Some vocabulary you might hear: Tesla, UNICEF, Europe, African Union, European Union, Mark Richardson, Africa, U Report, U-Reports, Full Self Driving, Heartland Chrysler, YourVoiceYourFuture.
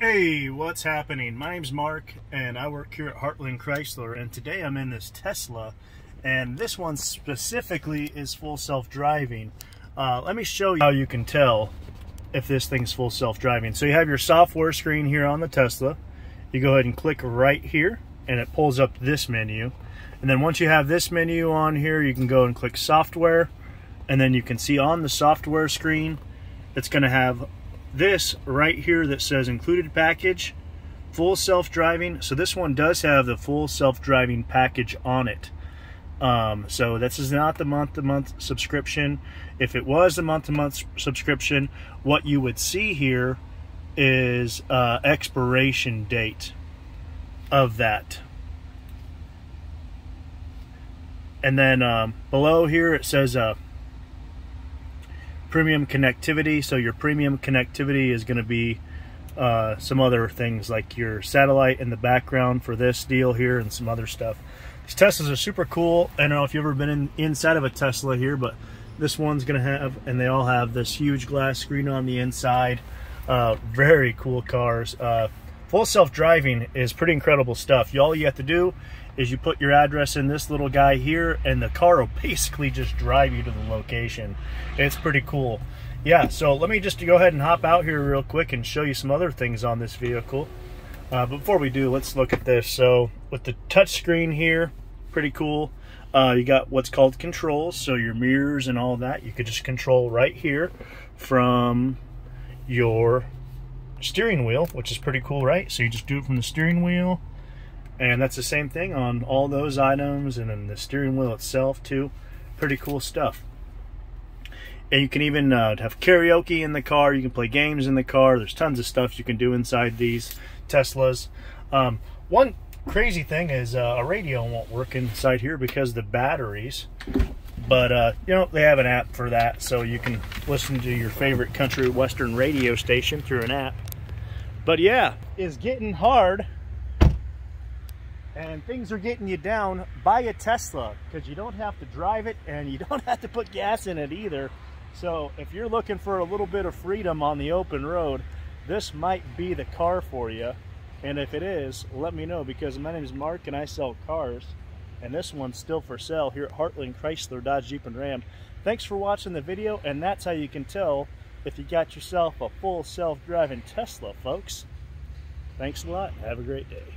Hey, what's happening? My name's Mark and I work here at Heartland Chrysler, and today I'm in this Tesla, and this one specifically is full self-driving. Let me show you how you can tell if this thing's full self-driving. So you have your software screen here on the Tesla. You go ahead and click right here and it pulls up this menu, and then once you have this menu on here you can go and click software, and then you can see on the software screen it's going to have this right here that says included package, full self-driving. So this one does have the full self-driving package on it. So this is not the month-to-month subscription. If it was the month-to-month subscription, what you would see here is expiration date of that. And then below here it says premium connectivity. So your premium connectivity is going to be some other things like your satellite in the background for this deal here and some other stuff. These Teslas are super cool. I don't know if you've ever been inside of a Tesla here, but this one's going to have, and they all have this huge glass screen on the inside. Very cool cars. Full self-driving is pretty incredible stuff. All you have to do is you put your address in this little guy here and the car will basically just drive you to the location. It's pretty cool. Yeah, so let me just go ahead and hop out here real quick and show you some other things on this vehicle. Before we do, let's look at this. So with the touch screen here, pretty cool. You got what's called controls, so your mirrors and all that. You could just control right here from your steering wheel, which is pretty cool, right? So you just do it from the steering wheel, and that's the same thing on all those items and then the steering wheel itself too. Pretty cool stuff. And you can even have karaoke in the car. You can play games in the car. There's tons of stuff you can do inside these Teslas. One crazy thing is a radio won't work inside here because of the batteries, but you know, they have an app for that, so you can listen to your favorite country western radio station through an app. But yeah, it's getting hard and things are getting you down. Buy a Tesla, because you don't have to drive it and you don't have to put gas in it either. So if you're looking for a little bit of freedom on the open road, this might be the car for you. And if it is, let me know, because my name is Mark and I sell cars, and this one's still for sale here at Heartland Chrysler Dodge Jeep and Ram. Thanks for watching the video, and that's how you can tell if you got yourself a full self-driving Tesla, folks. Thanks a lot. Have a great day.